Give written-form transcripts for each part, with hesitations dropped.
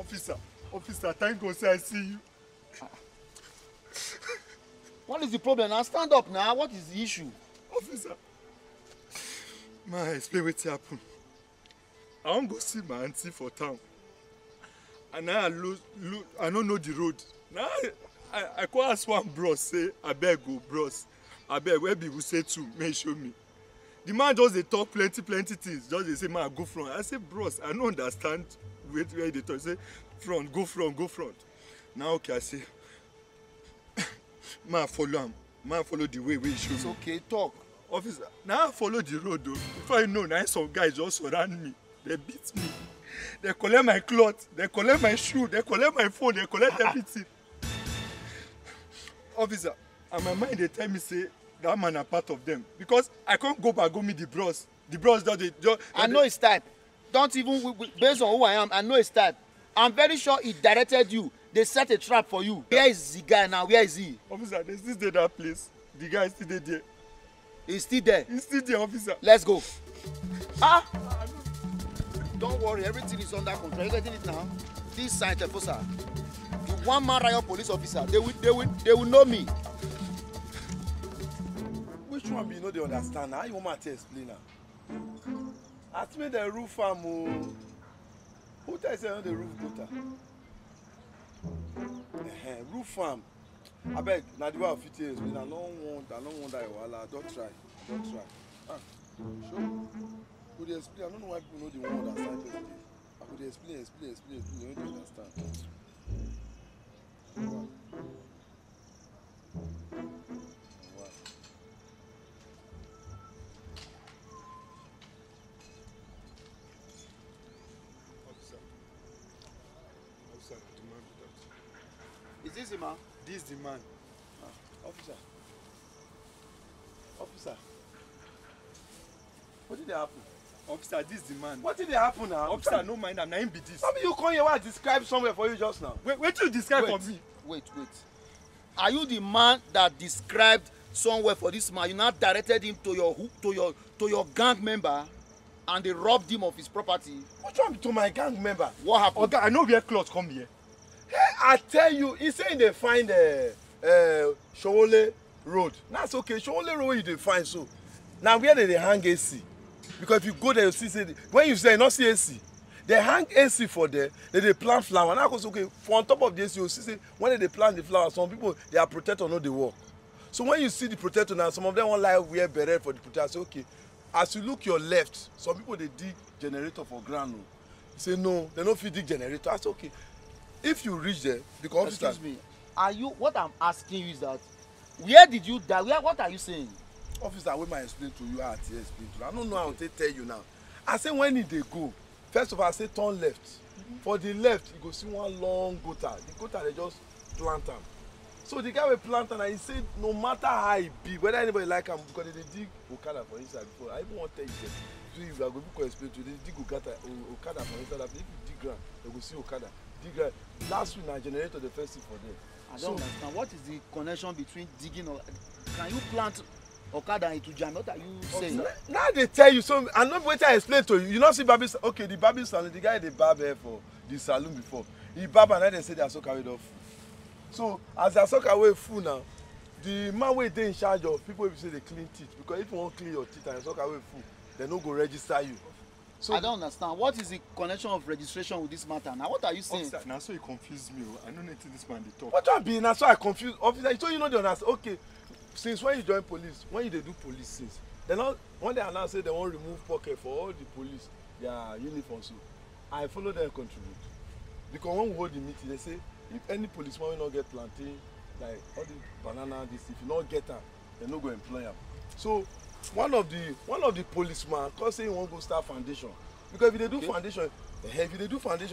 Officer, thank God, I see you. What is the problem? Now stand up now. What is the issue? Officer, may I explain what happened? I want to go see my auntie for town. And now I don't know the road. Now I go ask one bros, say, I beg go, bros. I beg where people say to, may show me. The man just they talk plenty things. Just they say, man, go front. I say, bros, I don't understand where they talk. I say, front, go front. Now okay, I say, man, follow him. Man, follow the way we show me. It's okay, talk. Officer, now I follow the road though. If I know, now some guys just surround me. They beat me. They collect my clothes. They collect my shoe. They collect my phone. They collect everything. Officer, and my mind, they tell me, say, that man are part of them. Because I can't go back, go meet the bros. The bros, I know his type. Don't even, based on who I am, I know his type. I'm very sure he directed you. They set a trap for you. Where is the guy now? Where is he? Officer, they still there, that place. The guy is still there. He's still there? He's still there, officer. Let's go. Ah! Don't worry, everything is under control. You're getting it now. This Sergeant Efosa, the one-man riot police officer, they will know me. Which one be you know they understand? How you want to explain now? Ask me the roof farm. Who tells you the roof gutter? Roof farm. I beg, now the way of 50 years, I don't want that. Don't try. Ah, sure. Could you explain? I don't know why people know the one understand this. I could explain, you don't understand. What? Officer, demand with us. Is this the man? This the man. Ah. Officer. What did happen? Officer, this is the man. What did happen now? Officer, no mind, I'm not in this. How you come here while I describe somewhere for you just now? Wait till you describe for me. Wait. Are you the man that described somewhere for this man? You now directed him to your gang member and they robbed him of his property. What you want to my gang member? What happened? Okay, I know where clothes come here. Hey, I tell you, he's saying they find the Showole Road. That's okay, Showole Road you didn't find so. Now where did they hang AC? Because if you go there, you see, when you say not see AC, they hang AC for there, then they plant flower. Now, okay, for on top of this, you see, when they plant the flower, some people, they are protector, not the work. So when you see the protector now, some of them won't lie, wear beret for the protector. I say, okay, as you look your left, some people, they dig generator for ground. You say, no, they don't feel dig generator. I say, okay, if you reach there, because... Excuse me, are you, what I'm asking you is that, where did you die? What are you saying? Officer, we might explain to you how to explain to you. I don't know how to tell you now. I say when did they go? First of all, I say turn left. For the left, you go see one long gutter. The gutter they just plant them. So the guy will plant and he said no matter how it be, whether anybody like him, because they dig Okada for inside before. I even want to tell you. If you are going to explain to you, they dig Okada for inside. If you dig ground, they go see Okada. Dig ground. Last week I generated the first thing for them. I don't understand. What is the connection between digging or can you plant? Okay, then it will jam. What are you saying? Now they tell you so. I'm not going to explain to you. You not see Babi. Okay, the Babi salon, the guy they barb here for the salon before. He barb and then they say they are so carried off. So as they are so carried full now, the man way they in charge of people if you say they clean teeth because if you won't clean your teeth and so carried full, they no go register you. So I don't understand. What is the connection of registration with this matter? Now what are you saying? Officer, now so you confuse me. I don't need this man they talk. What do I be now so I confuse officer? So you know they understand. Okay. Since when you join police, when you do police since, they not when they announce they won't remove pocket for all the police, their uniforms. So I follow them and contribute. Because when we hold the meeting, they say if any policeman will not get plantain, like all the banana, this if you not get them, they no go employ them. So one of the policemen cause say he won't go start foundation. Because if they do foundation,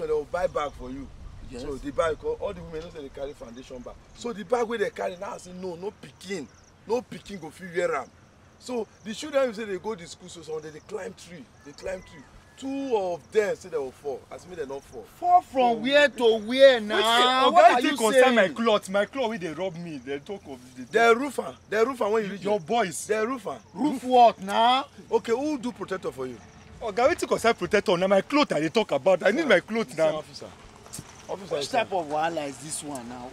they will buy back for you. Yes. So the bag all the women say they carry foundation bag. So the bag where they carry now I say no picking. No picking go few year ram. So the children say they go to school, so they climb tree. Two of them say they will fall. As me they not fall. Fall from where to where now? What are you concern my clothes? My clothes when they rob me, they talk of the roofer. The roofer when you reach your boys. The roofer. Roof what now? Okay, who do protector for you? Oh, guarantee concern protector now. My clothes I they talk about. I need my clothes now. Officer. Which type of wahala is this one now?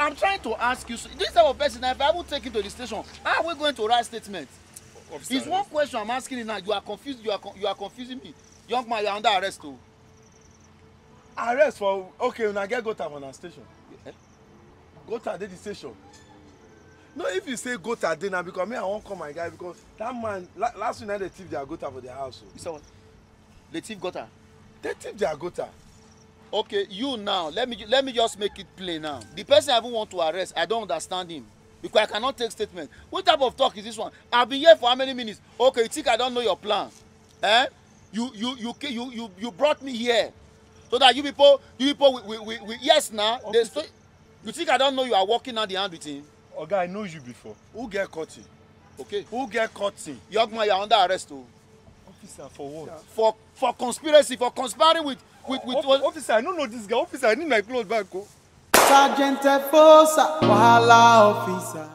I'm trying to ask you, this type of person, if I will take him to the station, how are we going to write statements? Officer, it's one question I'm asking you now. You are confused. You are confusing me. Young man, you are under arrest too. Arrest for... Okay, when I get Gota on our station. Yeah. Gota did the station. No, if you say Gota did now, because me, I won't call my guy, because that man, last night they thief their Gota for their house. So. You saw what? They thief Gota? They thief their Gota. Okay, you now, let me just make it plain now. The person I even want to arrest, I don't understand him. Because I cannot take statement. What type of talk is this one? I've been here for how many minutes? Okay, you think I don't know your plan? Eh? You brought me here, so that you people, we yes now. Nah, you think I don't know you are walking on the hand with him? Oh, guy, I know you before. Who get caught in? Okay. Who get caught in? Young man, you are under arrest too. Officer, for what? Yeah. For conspiracy, for conspiring with officer, I don't know this guy. Officer, I need my clothes back. Oh. Sergeant Efosa, wahala officer.